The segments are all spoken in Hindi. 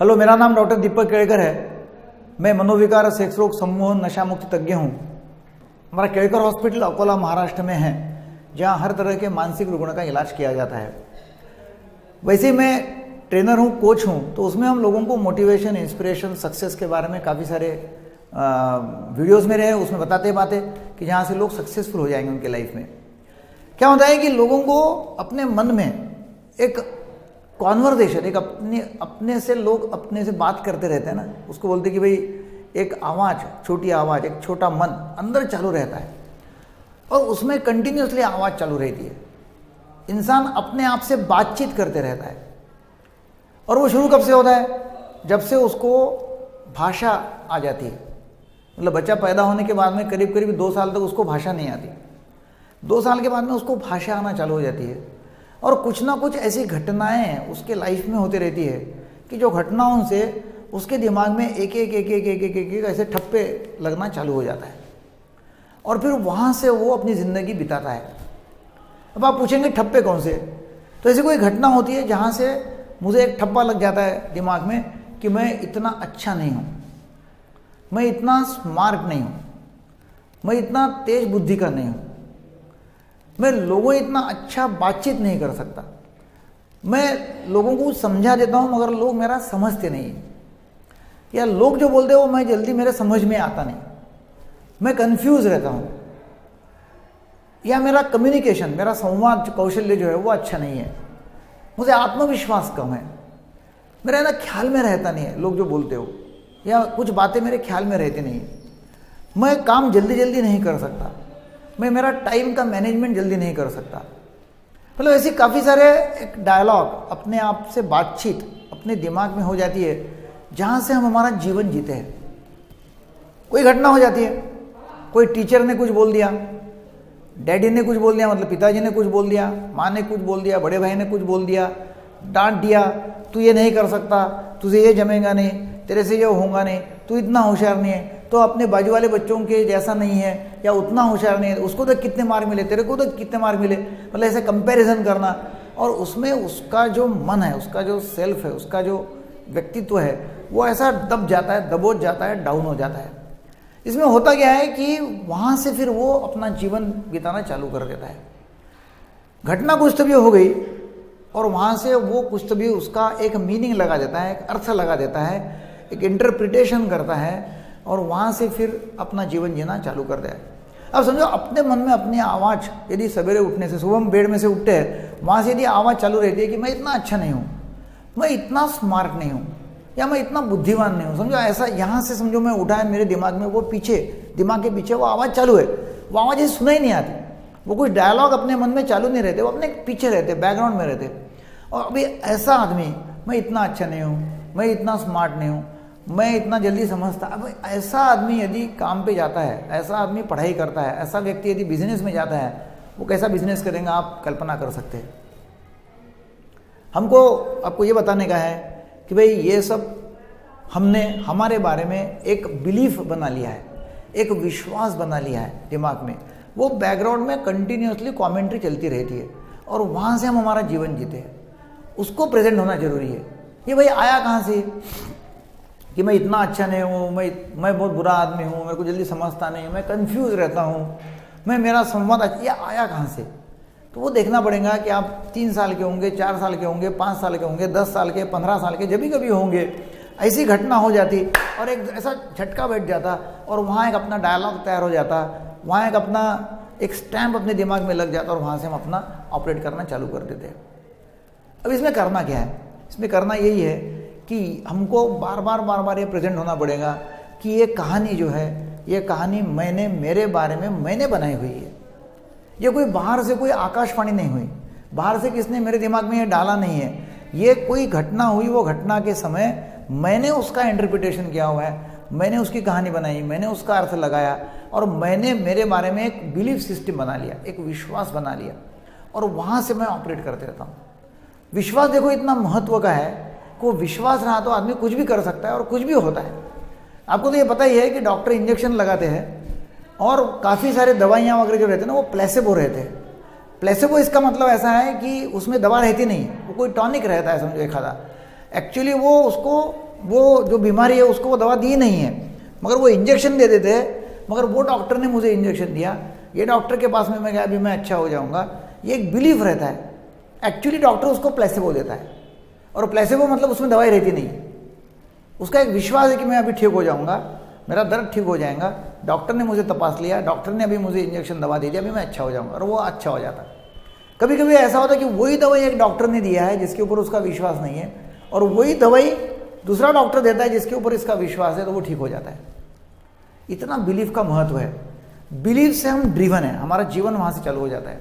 हेलो, मेरा नाम डॉक्टर दीपक केळकर है। मैं मनोविकार, सेक्स रोग, सम्मोहन, नशा मुक्ति तज्ञ हूँ। हमारा केळकर हॉस्पिटल अकोला महाराष्ट्र में है, जहाँ हर तरह के मानसिक रोगों का इलाज किया जाता है। वैसे मैं ट्रेनर हूँ, कोच हूँ, तो उसमें हम लोगों को मोटिवेशन, इंस्पिरेशन, सक्सेस के बारे में काफ़ी सारे वीडियोज़ मेरे हैं। उसमें बताते बातें कि जहाँ से लोग सक्सेसफुल हो जाएंगे उनके लाइफ में। क्या होता है कि लोगों को अपने मन में एक कॉन्वर्जेशन, एक अपने से लोग अपने से बात करते रहते हैं ना, उसको बोलते कि भाई एक आवाज़, छोटी आवाज़, एक छोटा मन अंदर चालू रहता है और उसमें कंटिन्यूसली आवाज़ चालू रहती है। इंसान अपने आप से बातचीत करते रहता है। और वो शुरू कब से होता है? जब से उसको भाषा आ जाती है। मतलब बच्चा पैदा होने के बाद में करीब करीब 2 साल तक उसको भाषा नहीं आती। 2 साल के बाद में उसको भाषा आना चालू हो जाती है और कुछ ना कुछ ऐसी घटनाएं उसके लाइफ में होती रहती है कि जो घटनाओं से उसके दिमाग में एक एक ऐसे ठप्पे लगना चालू हो जाता है और फिर वहाँ से वो अपनी ज़िंदगी बिताता है। अब आप पूछेंगे ठप्पे कौन से? तो ऐसी कोई घटना होती है जहाँ से मुझे एक ठप्पा लग जाता है दिमाग में कि मैं इतना अच्छा नहीं हूँ, मैं इतना स्मार्ट नहीं हूँ, मैं इतना तेज बुद्धि का नहीं हूँ, मैं लोगों इतना अच्छा बातचीत नहीं कर सकता, मैं लोगों को समझा देता हूँ मगर लोग मेरा समझते नहीं, या लोग जो बोलते हैं वो मैं जल्दी मेरे समझ में आता नहीं, मैं कंफ्यूज रहता हूँ, या मेरा कम्युनिकेशन, मेरा संवाद कौशल्य जो है वो अच्छा नहीं है, मुझे आत्मविश्वास कम है, मेरा ना ख्याल में रहता नहीं है लोग जो बोलते हो, या कुछ बातें मेरे ख्याल में रहती नहीं है, मैं काम जल्दी जल्दी नहीं कर सकता, मैं मेरा टाइम का मैनेजमेंट जल्दी नहीं कर सकता। मतलब ऐसी काफ़ी सारे एक डायलॉग, अपने आप से बातचीत अपने दिमाग में हो जाती है जहाँ से हम हमारा जीवन जीते हैं। कोई घटना हो जाती है, कोई टीचर ने कुछ बोल दिया, डैडी ने कुछ बोल दिया, मतलब पिताजी ने कुछ बोल दिया, माँ ने कुछ बोल दिया, बड़े भाई ने कुछ बोल दिया, डांट दिया, तू ये नहीं कर सकता, तुझे ये जमेगा नहीं, तेरे से ये होगा नहीं, तू इतना होशियार नहीं है, तो अपने बाजू वाले बच्चों के जैसा नहीं है या उतना होशियार नहीं है, उसको तो कितने मार्क मिले, तेरे को तो कितने मार्क मिले, मतलब ऐसे कंपैरिजन करना। और उसमें उसका जो मन है, उसका जो सेल्फ है, उसका जो व्यक्तित्व है, वो ऐसा दब जाता है, दबोच जाता है, डाउन हो जाता है। इसमें होता क्या है कि वहाँ से फिर वो अपना जीवन बिताना चालू कर देता है। घटना कुछ तभी हो गई और वहाँ से वो कुछ तभी उसका एक मीनिंग लगा देता है, एक अर्थ लगा देता है, एक इंटरप्रिटेशन करता है और वहाँ से फिर अपना जीवन जीना चालू कर दिया। अब समझो अपने मन में अपनी आवाज़, यदि सवेरे उठने से, सुबह हम बेड में से उठते हैं, वहाँ से यदि आवाज़ चालू रहती है कि मैं इतना अच्छा नहीं हूँ, मैं इतना स्मार्ट नहीं हूँ, या मैं इतना बुद्धिमान नहीं हूँ, समझो ऐसा यहाँ से समझो मैं उठा है, मेरे दिमाग में वो पीछे, दिमाग के पीछे वो आवाज़ चालू है। वो आवाज़ ये सुनाई नहीं आती, वो कुछ डायलॉग अपने मन में चालू नहीं रहते, वो अपने पीछे रहते, बैकग्राउंड में रहते। और अभी ऐसा आदमी, मैं इतना अच्छा नहीं हूँ, मैं इतना स्मार्ट नहीं हूँ, मैं इतना जल्दी समझता। अब ऐसा आदमी यदि काम पे जाता है, ऐसा आदमी पढ़ाई करता है, ऐसा व्यक्ति यदि बिजनेस में जाता है, वो कैसा बिजनेस करेगा आप कल्पना कर सकते हैं। हमको आपको ये बताने का है कि भाई ये सब हमने हमारे बारे में एक बिलीफ बना लिया है, एक विश्वास बना लिया है दिमाग में, वो बैकग्राउंड में कंटिन्यूसली कॉमेंट्री चलती रहती है और वहाँ से हम हमारा जीवन जीते हैं। उसको प्रेजेंट होना जरूरी है। ये भाई आया कहाँ से कि मैं इतना अच्छा नहीं हूँ, मैं बहुत बुरा आदमी हूँ, मेरे को जल्दी समझता नहीं, मैं कंफ्यूज रहता हूँ, मैं मेरा संवाद अच्छा, यह आया कहाँ से? तो वो देखना पड़ेगा कि आप 3 साल के होंगे, 4 साल के होंगे, 5 साल के होंगे, 10 साल के, 15 साल के, जब भी कभी होंगे, ऐसी घटना हो जाती और एक ऐसा झटका बैठ जाता और वहाँ एक अपना डायलॉग तैयार हो जाता, वहाँ एक अपना एक स्टैम्प अपने दिमाग में लग जाता और वहाँ से हम अपना ऑपरेट करना चालू कर देते हैं। अब इसमें करना क्या है? इसमें करना यही है कि हमको बार बार ये प्रेजेंट होना पड़ेगा कि ये कहानी जो है, ये कहानी मैंने, मेरे बारे में मैंने बनाई हुई है। ये कोई बाहर से कोई आकाशवाणी नहीं हुई, बाहर से किसने मेरे दिमाग में ये डाला नहीं है। ये कोई घटना हुई, वो घटना के समय मैंने उसका इंटरप्रिटेशन किया हुआ है, मैंने उसकी कहानी बनाई, मैंने उसका अर्थ लगाया और मैंने मेरे बारे में एक बिलीफ सिस्टम बना लिया, एक विश्वास बना लिया और वहाँ से मैं ऑपरेट करते रहता हूँ। विश्वास देखो इतना महत्व का है, को विश्वास रहा तो आदमी कुछ भी कर सकता है और कुछ भी होता है। आपको तो ये पता ही है कि डॉक्टर इंजेक्शन लगाते हैं और काफ़ी सारे दवाइयाँ वगैरह जो रहते हैं ना, वो प्लेसेबो रहते हैं। प्लेसेबो इसका मतलब ऐसा है कि उसमें दवा रहती नहीं, वो कोई टॉनिक रहता है समझो एक आधा, एक्चुअली वो उसको वो जो बीमारी है उसको वो दवा दी नहीं है, मगर वो इंजेक्शन दे देते हैं, मगर वो डॉक्टर ने मुझे इंजेक्शन दिया, ये डॉक्टर के पास में मैं गया अभी मैं अच्छा हो जाऊँगा, ये एक बिलीफ रहता है। एक्चुअली डॉक्टर उसको प्लेसेबो देता है, और प्लेसेबो मतलब उसमें दवाई रहती नहीं, उसका एक विश्वास है कि मैं अभी ठीक हो जाऊँगा, मेरा दर्द ठीक हो जाएगा, डॉक्टर ने मुझे तपास लिया, डॉक्टर ने अभी मुझे इंजेक्शन दवा दे दिया, अभी मैं अच्छा हो जाऊँगा, और वो अच्छा हो जाता। कभी कभी ऐसा होता है कि वही दवाई एक डॉक्टर ने दिया है जिसके ऊपर उसका विश्वास नहीं है, और वही दवाई दूसरा डॉक्टर देता है जिसके ऊपर इसका विश्वास है, तो वो ठीक हो जाता है। इतना बिलीफ का महत्व है, बिलीफ से हम ड्रिवन है, हमारा जीवन वहाँ से चालू हो जाता है।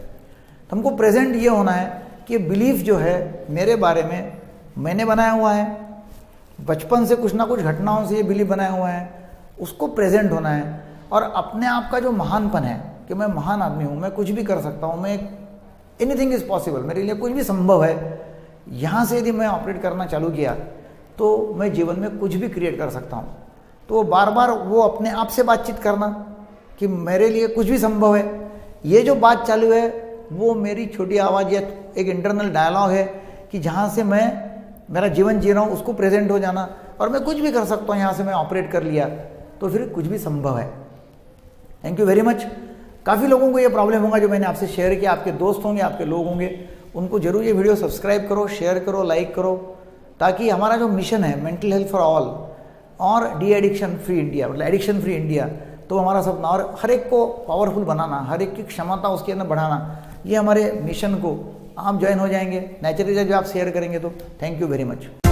तो हमको प्रेजेंट ये होना है कि बिलीफ जो है मेरे बारे में मैंने बनाया हुआ है, बचपन से कुछ ना कुछ घटनाओं से ये बिलीफ बनाया हुआ है, उसको प्रेजेंट होना है, और अपने आप का जो महानपन है कि मैं महान आदमी हूँ, मैं कुछ भी कर सकता हूँ, मैं एनीथिंग इज़ पॉसिबल, मेरे लिए कुछ भी संभव है, यहाँ से यदि मैं ऑपरेट करना चालू किया तो मैं जीवन में कुछ भी क्रिएट कर सकता हूँ। तो बार बार वो अपने आप से बातचीत करना कि मेरे लिए कुछ भी संभव है, ये जो बात चालू है वो मेरी छोटी आवाज़ या एक इंटरनल डायलॉग है कि जहाँ से मैं मेरा जीवन जी रहा हूँ उसको प्रेजेंट हो जाना, और मैं कुछ भी कर सकता हूँ, यहाँ से मैं ऑपरेट कर लिया तो फिर कुछ भी संभव है। Thank you very much. काफ़ी लोगों को ये प्रॉब्लम होगा जो मैंने आपसे शेयर किया, आपके दोस्त होंगे, आपके लोग होंगे, उनको जरूर ये वीडियो सब्सक्राइब करो, शेयर करो, लाइक करो, ताकि हमारा जो मिशन है मेंटल हेल्थ फॉर ऑल और डी एडिक्शन फ्री इंडिया, मतलब एडिक्शन फ्री इंडिया, तो हमारा सपना और हर एक को पावरफुल बनाना, हर एक की क्षमता उसके अंदर बढ़ाना, ये हमारे मिशन को आप ज्वाइन हो जाएंगे नेचुरली जब आप शेयर करेंगे। तो थैंक यू वेरी मच।